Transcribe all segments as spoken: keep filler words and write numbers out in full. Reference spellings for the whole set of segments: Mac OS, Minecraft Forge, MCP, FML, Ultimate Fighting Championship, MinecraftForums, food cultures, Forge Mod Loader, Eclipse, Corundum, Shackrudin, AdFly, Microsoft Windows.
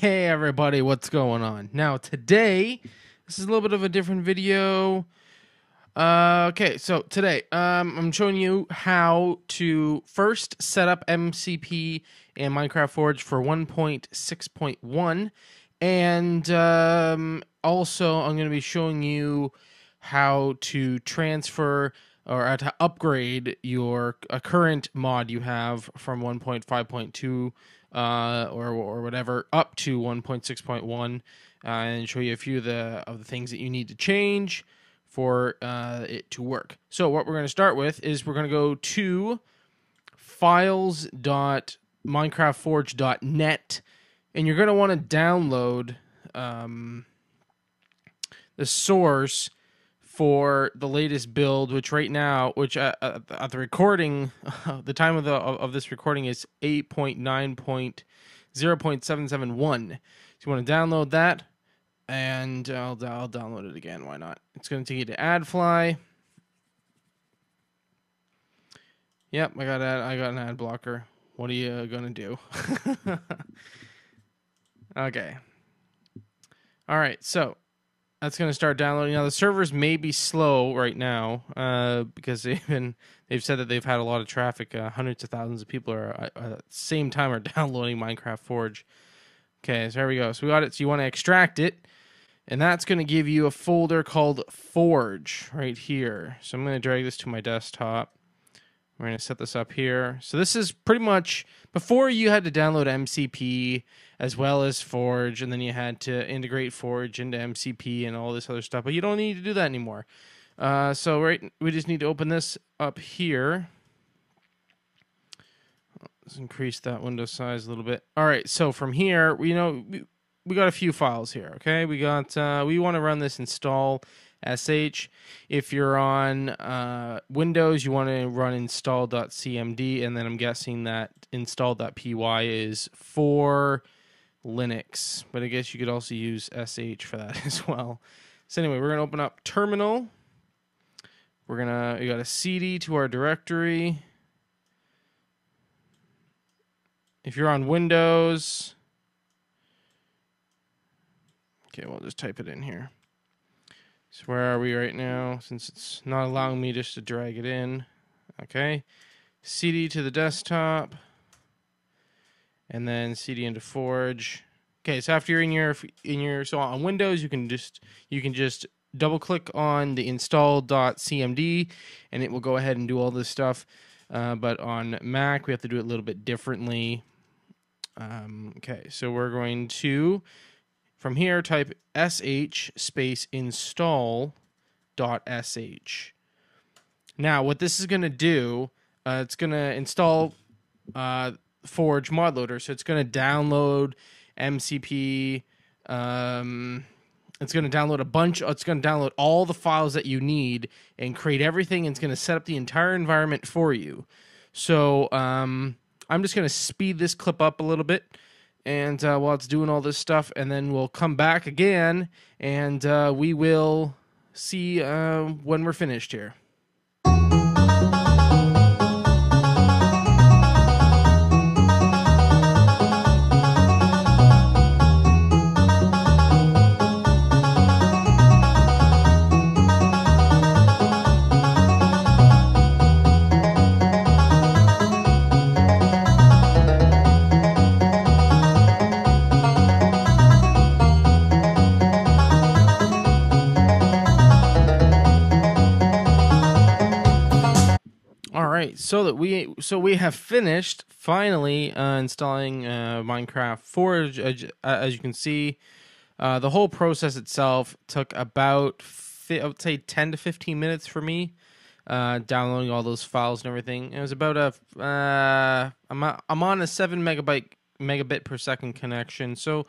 Hey everybody, what's going on? Now today, this is a little bit of a different video. Uh, okay, so today um, I'm showing you how to first set up M C P in Minecraft Forge for one point six point one, and um, also I'm going to be showing you how to transfer or how to upgrade your a current mod you have from one point five point two. Uh, or or whatever up to one point six point one, uh, and show you a few of the of the things that you need to change for uh, it to work. So what we're going to start with is we're going to go to files dot minecraft forge dot net, and you're going to want to download um, the source for the latest build, which right now, which uh, at the recording, the time of the of this recording is eight point nine point zero point seven seven one. So you want to download that, and I'll I'll download it again. Why not? It's going to take you to AdFly. Yep, I got ad, I got an ad blocker. What are you gonna do? Okay. All right, so. That's going to start downloading. Now, the servers may be slow right now uh, because they've, been, they've said that they've had a lot of traffic. Uh, hundreds of thousands of people are at the same time are downloading Minecraft Forge. Okay, so here we go. So we got it. So you want to extract it, and that's going to give you a folder called Forge right here. So I'm going to drag this to my desktop. We're going to set this up here. So this is pretty much before you had to download M C P as well as Forge, and then you had to integrate Forge into M C P and all this other stuff, but you don't need to do that anymore. Uh, so right, we just need to open this up here. Let's increase that window size a little bit. All right, so from here, we, you know, we, we got a few files here, okay? We got, uh, we want to run this install sh. If you're on uh, Windows, you want to run install dot c m d, and then I'm guessing that install dot p y is for Linux, but I guess you could also use sh for that as well. So anyway, we're gonna open up terminal. We're gonna we got a cd to our directory. If you're on Windows, okay, we'll just type it in here. So where are we right now, since it's not allowing me just to drag it in? Okay, cd to the desktop, and then cd into Forge. Okay, so after you're in your in your so on Windows, you can just you can just double click on the install dot c m d, and it will go ahead and do all this stuff. Uh, but on Mac, we have to do it a little bit differently. Um, okay, so we're going to. From here, type sh space install dot sh. Now, what this is going to do, uh, it's going to install uh, Forge Mod Loader. So it's going to download M C P. Um, it's going to download a bunch. It's going to download all the files that you need and create everything. And it's going to set up the entire environment for you. So um, I'm just going to speed this clip up a little bit. And uh, while it's doing all this stuff, and then we'll come back again, and uh, we will see uh, when we're finished here. So that we so we have finished finally uh, installing uh, Minecraft Forge. As, as you can see, uh, the whole process itself took about fi I would say ten to fifteen minutes for me, uh, downloading all those files and everything. It was about a uh, I'm a, I'm on a seven megabyte megabit per second connection, so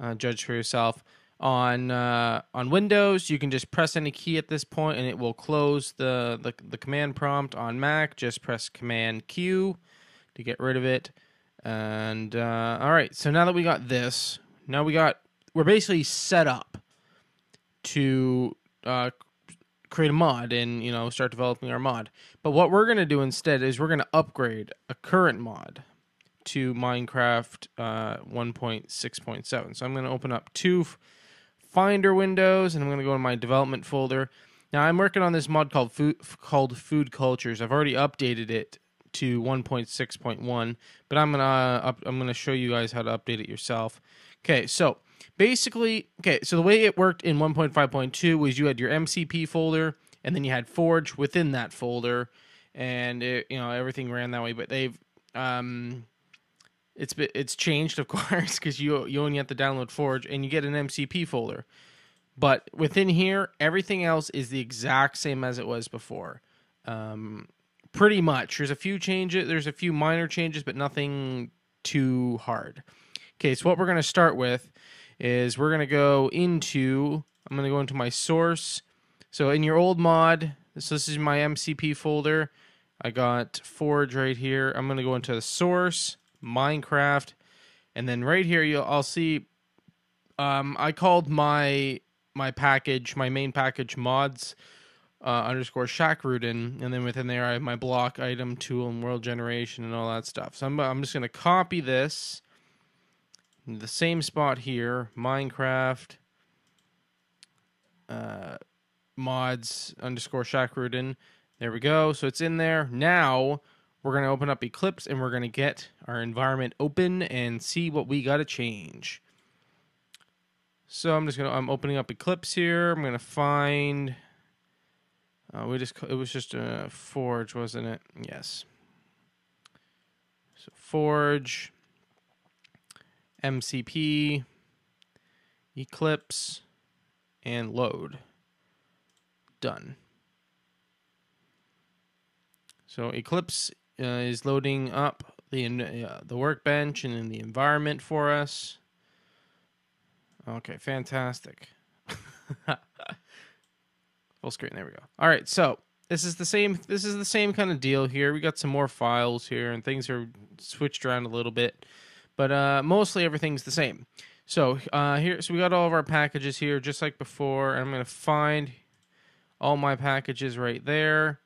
uh, judge for yourself. On uh, on Windows, you can just press any key at this point, and it will close the, the the command prompt. On Mac, just press Command Q to get rid of it. And uh, all right, so now that we got this, now we got we're basically set up to uh, create a mod and you know start developing our mod. But what we're gonna do instead is we're gonna upgrade a current mod to Minecraft uh, one point six point seven. So I'm going to open up two Finder windows, and I'm going to go to my development folder. Now, I'm working on this mod called food, called Food Cultures. I've already updated it to one point six point one, but I'm gonna uh, up, I'm gonna show you guys how to update it yourself. Okay, so basically, okay, so the way it worked in one point five point two was you had your M C P folder, and then you had Forge within that folder, and it, you know, everything ran that way. But they've um, it's it's changed, of course, because you you only have to download Forge, and you get an M C P folder. But within here, everything else is the exact same as it was before. Um, pretty much. There's a few changes. There's a few minor changes, but nothing too hard. Okay, so what we're going to start with is we're going to go into, I'm going to go into my source. So in your old mod, so this is my M C P folder. I got Forge right here. I'm going to go into the source, Minecraft, and then right here you'll I'll see um, I called my... my package, my main package, mods uh, underscore Shackrudin, and then within there I have my block, item, tool, and world generation, and all that stuff. So I'm, I'm just going to copy this, the same spot here, Minecraft uh, mods underscore Shackrudin. There we go. So it's in there. Now we're going to open up Eclipse, and we're going to get our environment open and see what we got to change. So I'm just gonna. I'm opening up Eclipse here. I'm gonna find. Uh, we just. It was just a Forge, wasn't it? Yes. So Forge. M C P. Eclipse, and load. Done. So Eclipse uh, is loading up the uh, the workbench and in the environment for us. Okay, fantastic. Full screen, there we go. All right, so this is the same this is the same kind of deal here. We got some more files here, and things are switched around a little bit, but uh, mostly everything's the same. So uh, here, so we got all of our packages here, just like before. I'm gonna find all my packages right there.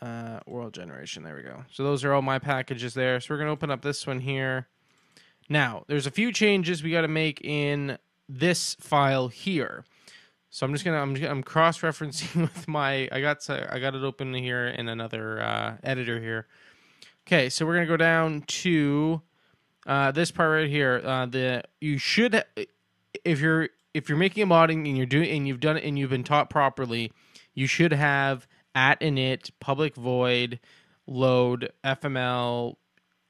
Uh, world generation, there we go. So those are all my packages there. So we're gonna open up this one here. Now, there's a few changes we got to make in this file here. So I'm just gonna I'm, I'm cross-referencing with my I got I got it open here in another uh, editor here. Okay, so we're gonna go down to uh, this part right here. Uh, the you should if you're if you're making a modding and you're doing and you've done it and you've been taught properly, you should have at init public void load F M L.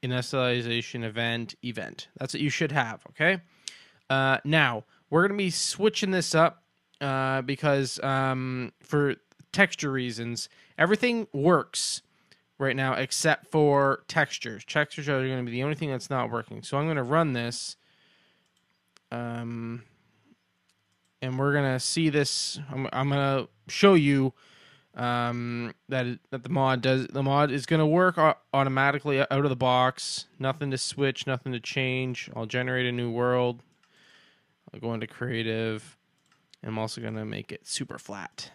Initialization event event. That's what you should have, okay? Uh, now, we're going to be switching this up uh, because um, for texture reasons, everything works right now except for textures. Textures are going to be the only thing that's not working. So I'm going to run this, um, and we're going to see this. I'm, I'm going to show you Um, that that the mod does the mod is going to work automatically out of the box. Nothing to switch, nothing to change. I'll generate a new world. I'll go into creative. I'm also going to make it super flat.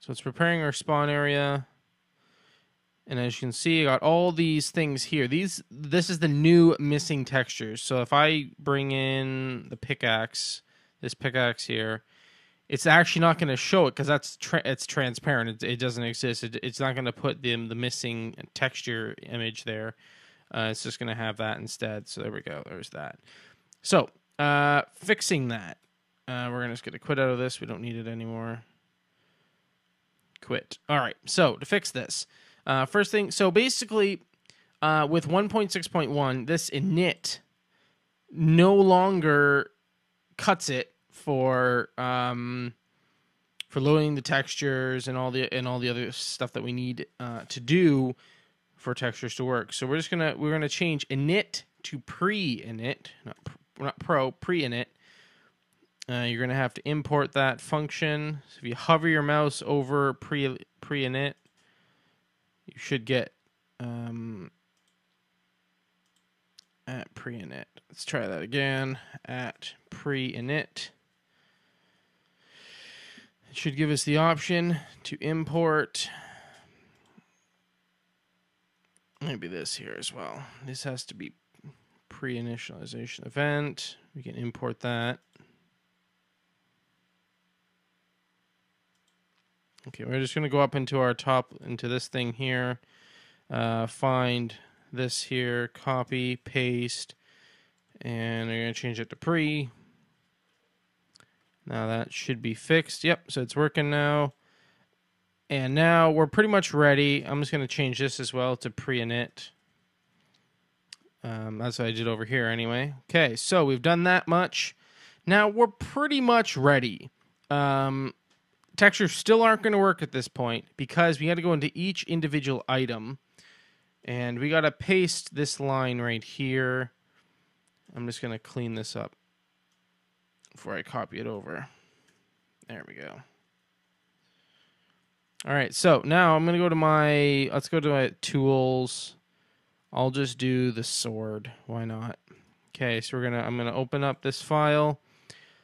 So it's preparing our spawn area. And as you can see, I got all these things here. These, this is the new missing textures. So if I bring in the pickaxe, this pickaxe here, it's actually not going to show it because that's tra it's transparent. It, it doesn't exist. It, it's not going to put the, the missing texture image there. Uh, it's just going to have that instead. So there we go. There's that. So uh, fixing that, uh, we're gonna just gonna quit out of this. We don't need it anymore. Quit. All right. So to fix this. Uh, first thing, so basically, uh, with one point six point one, this init no longer cuts it for um, for loading the textures and all the and all the other stuff that we need uh, to do for textures to work. So we're just gonna we're gonna change init to pre-init, not pr not pro pre-init. Uh, you're gonna have to import that function. So if you hover your mouse over pre pre-init. You should get um, at pre-init. Let's try that again. At pre-init. It should give us the option to import. Maybe this here as well. This has to be pre-initialization event. We can import that. Okay, we're just going to go up into our top, into this thing here, uh, find this here, copy, paste, and we're going to change it to pre. Now that should be fixed. Yep, so it's working now. And now we're pretty much ready. I'm just going to change this as well to pre-init. Um, that's what I did over here anyway. Okay, so we've done that much. Now we're pretty much ready. Um, textures still aren't going to work at this point because we had to go into each individual item. And we got to paste this line right here. I'm just going to clean this up before I copy it over. There we go. All right, so now I'm gonna go to my, let's go to my tools. I'll just do the sword. Why not? Okay, so we're gonna, I'm gonna open up this file.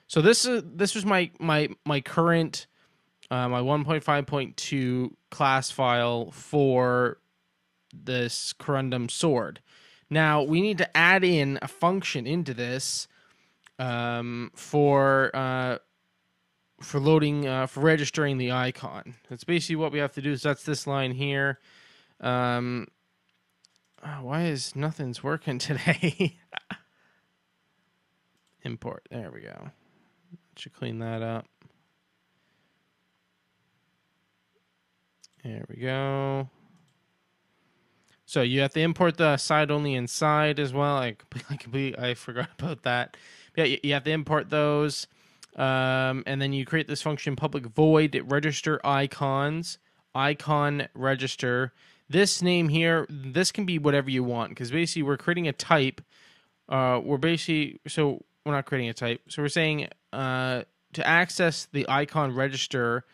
So this is this was my my my current uh, my one point five point two class file for this corundum sword. Now we need to add in a function into this um, for. Uh, for loading, uh, for registering the icon. That's basically what we have to do. So that's this line here. Um, oh, why is nothing's working today? Import, there we go. Should clean that up. There we go. So you have to import the side only inside as well. I completely, I forgot about that. But yeah, you have to import those. Um, and then you create this function public void register icons, icon register. This name here, this can be whatever you want, because basically we're creating a type. Uh, we're basically, so we're not creating a type. So we're saying uh, to access the icon register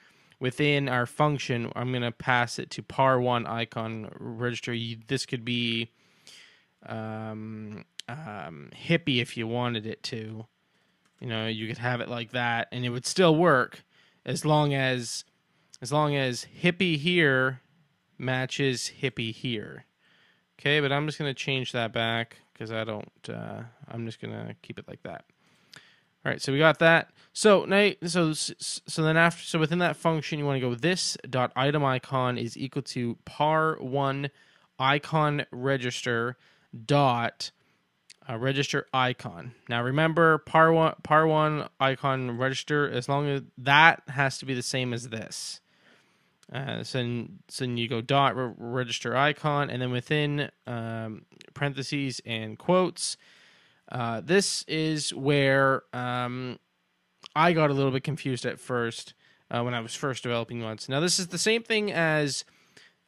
within our function, I'm going to pass it to par one icon register. You, this could be um, um, hippie if you wanted it to. You know, you could have it like that, and it would still work as long as, as long as hippie here matches hippie here. Okay, but I'm just gonna change that back because I don't. Uh, I'm just gonna keep it like that. All right, so we got that. So now, so so then after, so within that function, you want to go this dot item icon is equal to par one icon register dot. Uh, register icon. Now remember, par one, par one icon register. As long as that has to be the same as this. Uh, so, then, so then you go dot re register icon, and then within um, parentheses and quotes. Uh, this is where um, I got a little bit confused at first uh, when I was first developing mods. Now this is the same thing as.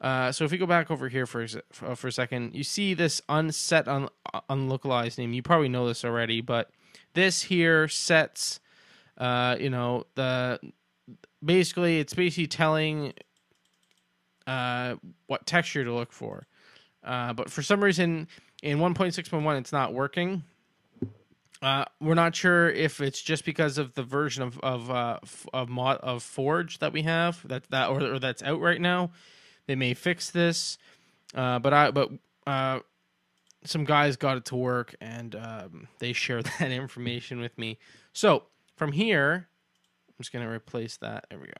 Uh, so if we go back over here for for, for a second, you see this unset un, unlocalized name. You probably know this already, but this here sets, uh, you know, the basically it's basically telling uh, what texture to look for. Uh, but for some reason in one point six point one it's not working. Uh, we're not sure if it's just because of the version of of uh, of, mod, of Forge that we have that that or, or that's out right now. They may fix this, uh, but I but uh, some guys got it to work, and um, they shared that information with me. So from here, I'm just going to replace that. There we go.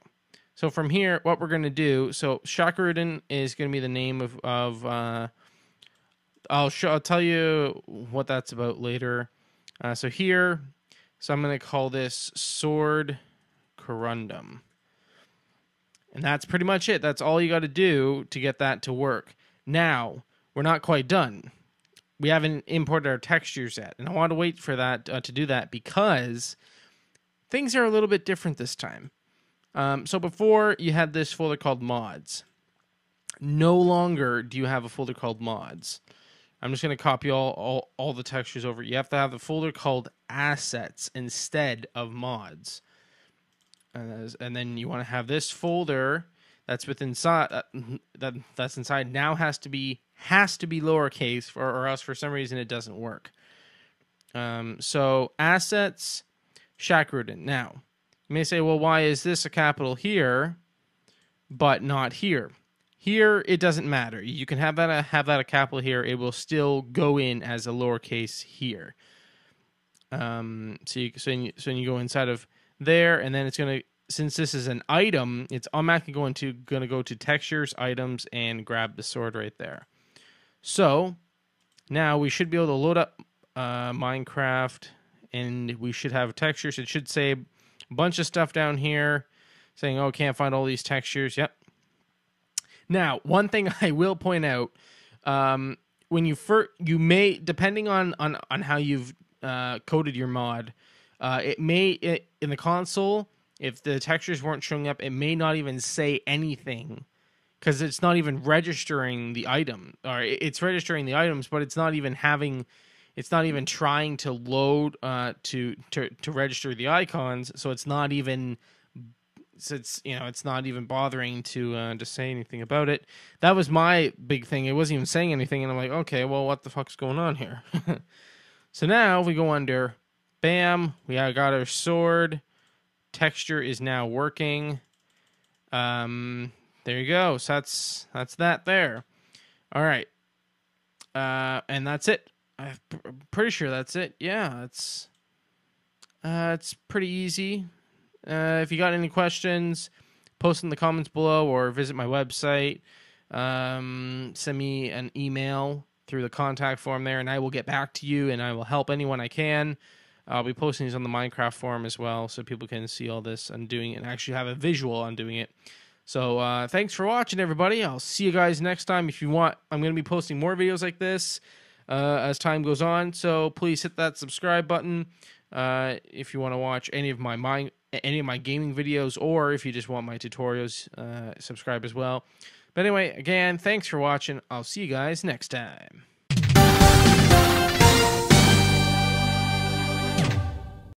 So from here, what we're going to do, so Shackrudin is going to be the name of, of uh, I'll, show, I'll tell you what that's about later. Uh, so here, so I'm going to call this Sword Corundum. And that's pretty much it. That's all you got to do to get that to work. Now, we're not quite done. We haven't imported our textures yet. And I want to wait for that uh, to do that because things are a little bit different this time. Um, so before, you had this folder called mods. No longer do you have a folder called mods. I'm just going to copy all, all, all the textures over. You have to have a folder called assets instead of mods. And then you want to have this folder that's within inside uh, that that's inside now has to be has to be lowercase, for, or else for some reason it doesn't work. Um, so assets Shackrudin. Now You may say, well, why is this a capital here, but not here? Here, it doesn't matter. You can have that a, have that a capital here. It will still go in as a lowercase here. Um, so you so you, so you go inside of there, and then it's gonna, since this is an item, it's automatically going to gonna go to textures, items, and grab the sword right there. So now we should be able to load up uh, Minecraft, and we should have textures. It should say a bunch of stuff down here, saying, "Oh, can't find all these textures." Yep. Now, one thing I will point out, um, when you first, you may, depending on on on how you've uh, coded your mod, uh, it may it, in the console, if the textures weren't showing up, it may not even say anything, because it's not even registering the item, or it's registering the items, but it's not even having, it's not even trying to load uh, to to to register the icons, so it's not even. So it's, you know, it's not even bothering to uh, to say anything about it. That was my big thing. It wasn't even saying anything, and I'm like, okay, well, what the fuck's going on here? So now we go under, bam, we got our sword. Texture is now working. Um, there you go. So that's that's that there. All right, uh, and that's it. I'm pretty sure that's it. Yeah, it's uh, it's pretty easy. Uh, if you got any questions, post in the comments below or visit my website. Um, send me an email through the contact form there, and I will get back to you, and I will help anyone I can. I'll be posting these on the Minecraft forum as well, so people can see all this I'm doing it and actually have a visual on doing it. So uh, thanks for watching, everybody. I'll see you guys next time. If you want, I'm going to be posting more videos like this uh, as time goes on. So please hit that subscribe button uh, if you want to watch any of my Minecraft any of my gaming videos, or if you just want my tutorials, uh, subscribe as well. But anyway, again, thanks for watching. I'll see you guys next time.